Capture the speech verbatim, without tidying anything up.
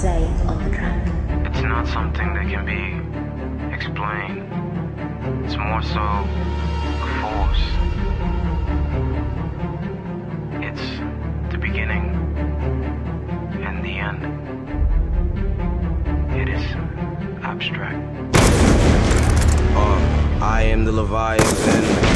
say on the track. It's not something that can be explained. It's more so a force. It's the beginning and the end. It is abstract. Uh, I am the Leviathan.